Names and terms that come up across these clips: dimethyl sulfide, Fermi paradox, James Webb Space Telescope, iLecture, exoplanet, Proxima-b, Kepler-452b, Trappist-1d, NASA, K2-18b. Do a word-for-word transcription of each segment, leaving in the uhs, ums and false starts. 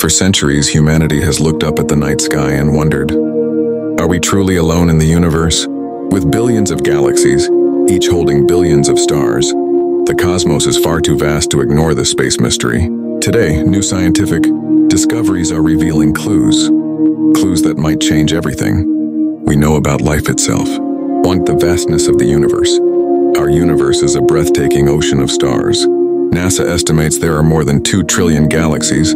For centuries, humanity has looked up at the night sky and wondered, are we truly alone in the universe? With billions of galaxies, each holding billions of stars, the cosmos is far too vast to ignore the space mystery. Today, new scientific discoveries are revealing clues, clues that might change everything we know about life itself. One, the vastness of the universe. Our universe is a breathtaking ocean of stars. NASA estimates there are more than two trillion galaxies,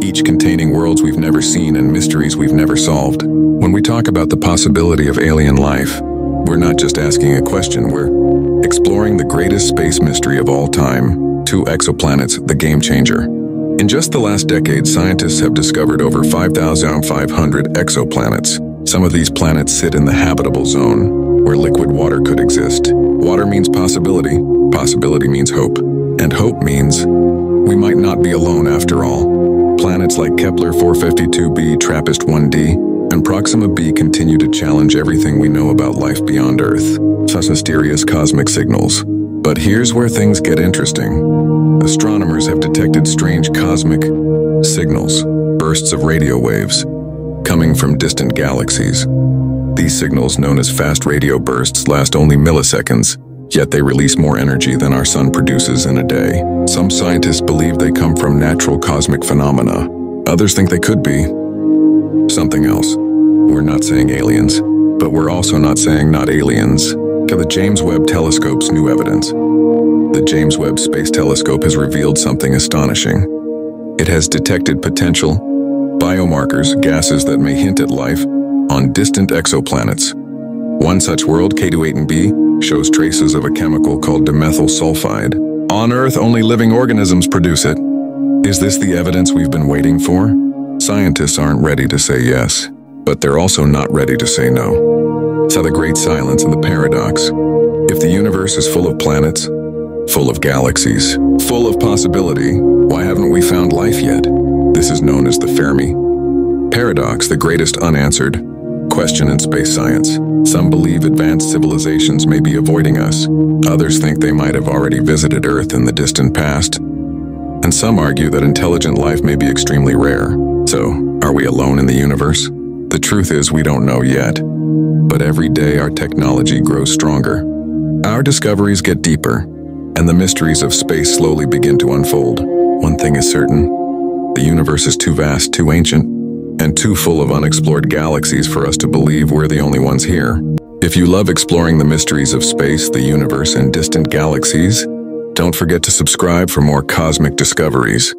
each containing worlds we've never seen and mysteries we've never solved. When we talk about the possibility of alien life, we're not just asking a question, we're exploring the greatest space mystery of all time, two exoplanets, the game changer. In just the last decade, scientists have discovered over five thousand five hundred exoplanets. Some of these planets sit in the habitable zone, where liquid water could exist. Water means possibility, possibility means hope, and hope means we might not be alone after all. Planets like Kepler four fifty-two b, Trappist one d, and Proxima b continue to challenge everything we know about life beyond Earth, such mysterious cosmic signals. But here's where things get interesting. Astronomers have detected strange cosmic signals, bursts of radio waves, coming from distant galaxies. These signals, known as fast radio bursts, last only milliseconds, yet they release more energy than our sun produces in a day. Some scientists believe they come from natural cosmic phenomena. Others think they could be something else. We're not saying aliens, but we're also not saying not aliens. To the James Webb Telescope's new evidence. The James Webb Space Telescope has revealed something astonishing. It has detected potential biomarkers, gases that may hint at life, on distant exoplanets. One such world, K two eighteen b, shows traces of a chemical called dimethyl sulfide. On Earth, only living organisms produce it. Is this the evidence we've been waiting for? Scientists aren't ready to say yes, but they're also not ready to say no. So the great silence and the paradox. If the universe is full of planets, full of galaxies, full of possibility, why haven't we found life yet? This is known as the Fermi paradox, the greatest unanswered question in space science. Some believe advanced civilizations may be avoiding us. Others think they might have already visited Earth in the distant past. And some argue that intelligent life may be extremely rare. So, are we alone in the universe? The truth is we don't know yet. But every day our technology grows stronger. Our discoveries get deeper, and the mysteries of space slowly begin to unfold. One thing is certain, the universe is too vast, too ancient, and too full of unexplored galaxies for us to believe we're the only ones here. If you love exploring the mysteries of space, the universe, and distant galaxies, don't forget to subscribe for more cosmic discoveries.